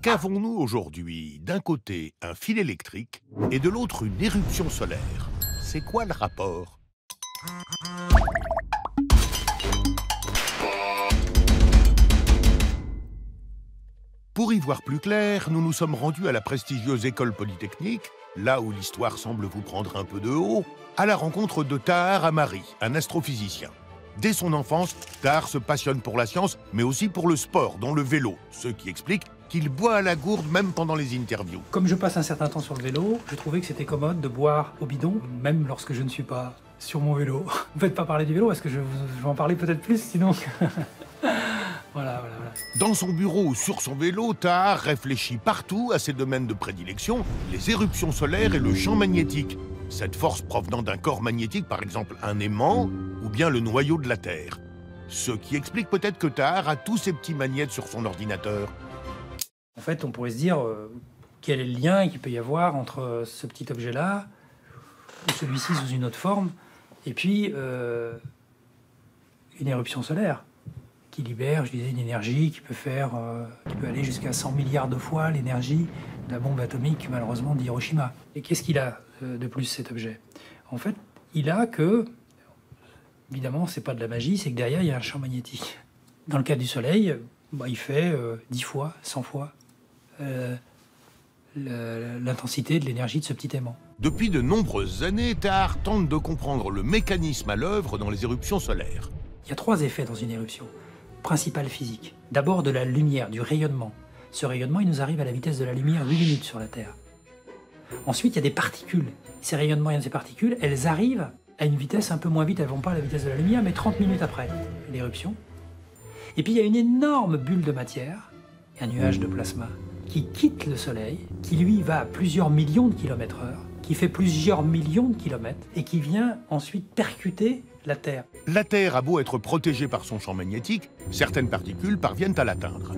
Qu'avons-nous aujourd'hui? D'un côté, un fil électrique et de l'autre, une éruption solaire. C'est quoi le rapport? Pour y voir plus clair, nous nous sommes rendus à la prestigieuse école polytechnique, là où l'histoire semble vous prendre un peu de haut, à la rencontre de Tahar Amari, un astrophysicien. Dès son enfance, Tahar se passionne pour la science, mais aussi pour le sport, dont le vélo, ce qui explique qu'il boit à la gourde même pendant les interviews. Comme je passe un certain temps sur le vélo, je trouvais que c'était commode de boire au bidon, même lorsque je ne suis pas sur mon vélo. Ne faites pas parler du vélo, parce que je vais en parler peut-être plus, sinon... Voilà. Dans son bureau ou sur son vélo, Tahar réfléchit partout à ses domaines de prédilection, les éruptions solaires et le champ magnétique. Cette force provenant d'un corps magnétique, par exemple un aimant, ou bien le noyau de la Terre. Ce qui explique peut-être que Tahar a tous ses petits magnets sur son ordinateur. En fait, on pourrait se dire quel est le lien qu'il peut y avoir entre ce petit objet-là, ou celui-ci sous une autre forme, et puis une éruption solaire. Qui libère, je disais, une énergie qui peut faire, qui peut aller jusqu'à 100 milliards de fois l'énergie de la bombe atomique, malheureusement, d'Hiroshima. Et qu'est-ce qu'il a de plus, cet objet? En fait, il a que, évidemment, c'est pas de la magie, c'est que derrière, il y a un champ magnétique. Dans le cas du Soleil, bah, il fait 10 fois, 100 fois l'intensité de l'énergie de ce petit aimant. Depuis de nombreuses années, Tahar tente de comprendre le mécanisme à l'œuvre dans les éruptions solaires. Il y a 3 effets dans une éruption. Principal physique. D'abord de la lumière, du rayonnement. Ce rayonnement, il nous arrive à la vitesse de la lumière 8 minutes sur la Terre. Ensuite, il y a des particules. Ces rayonnements et ces particules, elles arrivent à une vitesse un peu moins vite, elles ne vont pas à la vitesse de la lumière, mais 30 minutes après l'éruption. Et puis il y a une énorme bulle de matière, un nuage de plasma, qui quitte le Soleil, qui lui va à plusieurs millions de kilomètres-heure, qui fait plusieurs millions de kilomètres, et qui vient ensuite percuter la Terre. La Terre a beau être protégée par son champ magnétique, certaines particules parviennent à l'atteindre.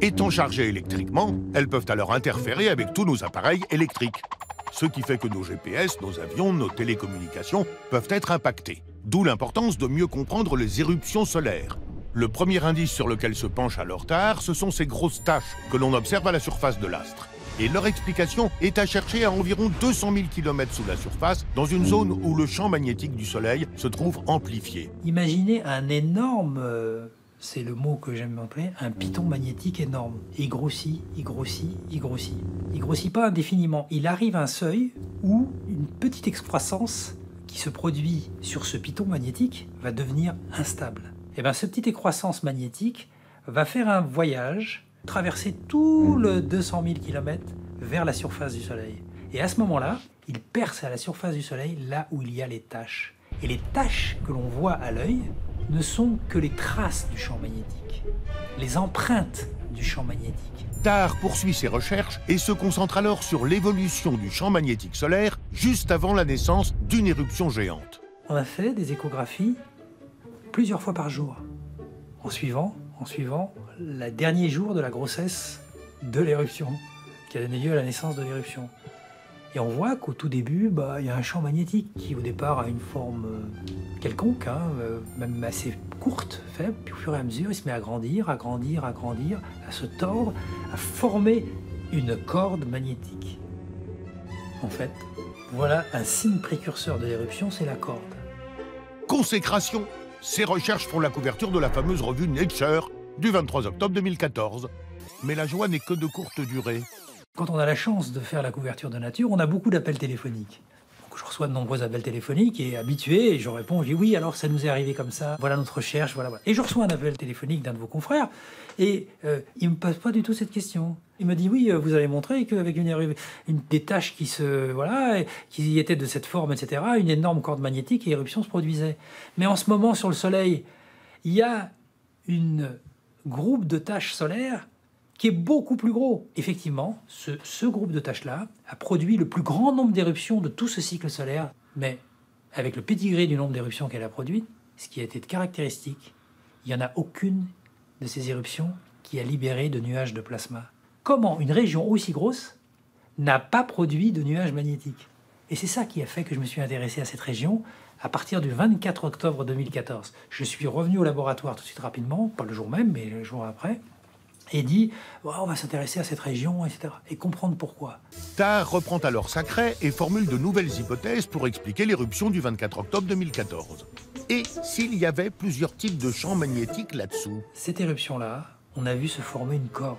Étant chargées électriquement, elles peuvent alors interférer avec tous nos appareils électriques. Ce qui fait que nos GPS, nos avions, nos télécommunications peuvent être impactés. D'où l'importance de mieux comprendre les éruptions solaires. Le premier indice sur lequel se penche alors Tahar, ce sont ces grosses taches que l'on observe à la surface de l'astre. Et leur explication est à chercher à environ 200 000 km sous la surface, dans une zone où le champ magnétique du Soleil se trouve amplifié. Imaginez un énorme, c'est le mot que j'aime employer, un piton magnétique énorme. Et il grossit, il grossit, il grossit. Il grossit pas indéfiniment. Il arrive à un seuil où une petite excroissance qui se produit sur ce piton magnétique va devenir instable. Et bien, cette petite excroissance magnétique va faire un voyage, traverser tout le 200 000 km vers la surface du Soleil. Et à ce moment-là, il perce à la surface du Soleil, là où il y a les taches. Et les taches que l'on voit à l'œil ne sont que les traces du champ magnétique, les empreintes du champ magnétique. Tahar poursuit ses recherches et se concentre alors sur l'évolution du champ magnétique solaire juste avant la naissance d'une éruption géante. On a fait des échographies plusieurs fois par jour, en suivant le dernier jour de la grossesse de l'éruption, qui a donné lieu à la naissance de l'éruption. Et on voit qu'au tout début, bah, y a un champ magnétique qui, au départ, a une forme quelconque, hein, même assez courte, faible, puis au fur et à mesure, il se met à grandir, à grandir, à grandir, à se tordre, à former une corde magnétique. En fait, voilà un signe précurseur de l'éruption, c'est la corde. Consécration. Ses recherches font la couverture de la fameuse revue Nature du 23 octobre 2014. Mais la joie n'est que de courte durée. Quand on a la chance de faire la couverture de Nature, on a beaucoup d'appels téléphoniques. Donc je reçois de nombreux appels téléphoniques et habitué, et je réponds, je dis oui, alors ça nous est arrivé comme ça, voilà notre recherche, voilà. Et je reçois un appel téléphonique d'un de vos confrères, et il ne me pose pas du tout cette question. Il me dit oui, vous allez montrer qu'avec des taches qui se, voilà, qui étaient de cette forme, etc., une énorme corde magnétique et éruption se produisait. Mais en ce moment, sur le Soleil, il y a une groupe de taches solaires qui est beaucoup plus gros. Effectivement, ce groupe de taches-là a produit le plus grand nombre d'éruptions de tout ce cycle solaire. Mais avec le pédigré du nombre d'éruptions qu'elle a produites, ce qui a été de caractéristique, il n'y en a aucune de ces éruptions qui a libéré de nuages de plasma. Comment une région aussi grosse n'a pas produit de nuages magnétiques? Et c'est ça qui a fait que je me suis intéressé à cette région à partir du 24 octobre 2014. Je suis revenu au laboratoire tout de suite rapidement, pas le jour même, mais le jour après, et dit oh, « on va s'intéresser à cette région », etc. et comprendre pourquoi. Tahar reprend alors sa craie et formule de nouvelles hypothèses pour expliquer l'éruption du 24 octobre 2014. Et s'il y avait plusieurs types de champs magnétiques là-dessous? Cette éruption-là, on a vu se former une corde.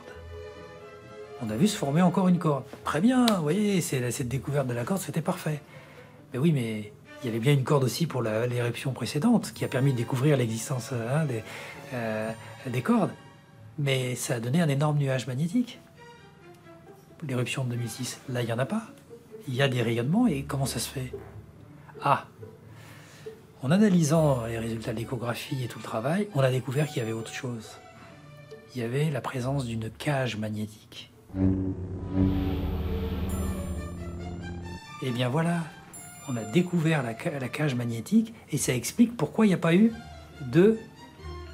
On a vu se former encore une corde. Très bien, vous voyez, cette découverte de la corde, c'était parfait. Mais oui, mais il y avait bien une corde aussi pour l'éruption précédente, qui a permis de découvrir l'existence des cordes. Mais ça a donné un énorme nuage magnétique. L'éruption de 2006, là, il n'y en a pas. Il y a des rayonnements, et comment ça se fait? Ah, en analysant les résultats de l'échographie et tout le travail, on a découvert qu'il y avait autre chose. Il y avait la présence d'une cage magnétique. Et bien voilà, on a découvert la cage magnétique, et ça explique pourquoi il n'y a pas eu de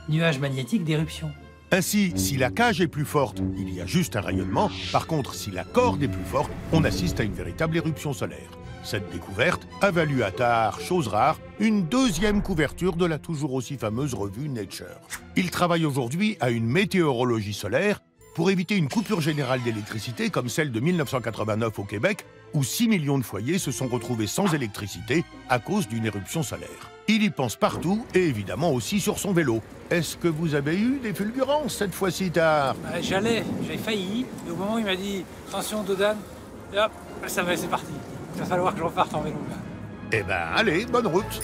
nuage magnétique d'éruption. Ainsi, si la cage est plus forte, il y a juste un rayonnement. Par contre, si la corde est plus forte, on assiste à une véritable éruption solaire. Cette découverte a valu à Tahar, chose rare, une deuxième couverture de la toujours aussi fameuse revue Nature. Il travaille aujourd'hui à une météorologie solaire pour éviter une coupure générale d'électricité comme celle de 1989 au Québec, où 6 millions de foyers se sont retrouvés sans électricité à cause d'une éruption solaire. Il y pense partout et évidemment aussi sur son vélo. Est-ce que vous avez eu des fulgurances cette fois-ci, Tahar? J'ai failli, mais au moment où il m'a dit « attention, Dodan », hop, ça va, c'est parti. Il va falloir que je reparte en vélo, là. Eh ben, allez, bonne route.